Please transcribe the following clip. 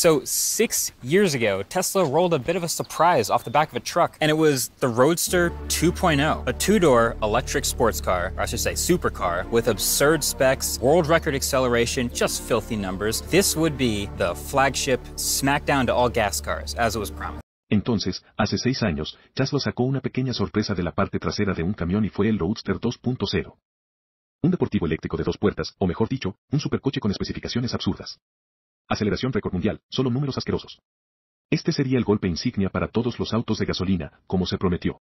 So 6 years ago, Tesla rolled a bit of a surprise off the back of a truck, and it was the Roadster 2.0, a two-door electric sports car, or I should say supercar, with absurd specs, world record acceleration, just filthy numbers. This would be the flagship smackdown to all gas cars, as it was promised. Entonces, hace 6 años, Tesla sacó una pequeña sorpresa de la parte trasera de un camión y fue el Roadster 2.0. Un deportivo eléctrico de 2 puertas, o mejor dicho, un supercoche con especificaciones absurdas. Aceleración récord mundial, solo números asquerosos. Este sería el golpe insignia para todos los autos de gasolina, como se prometió.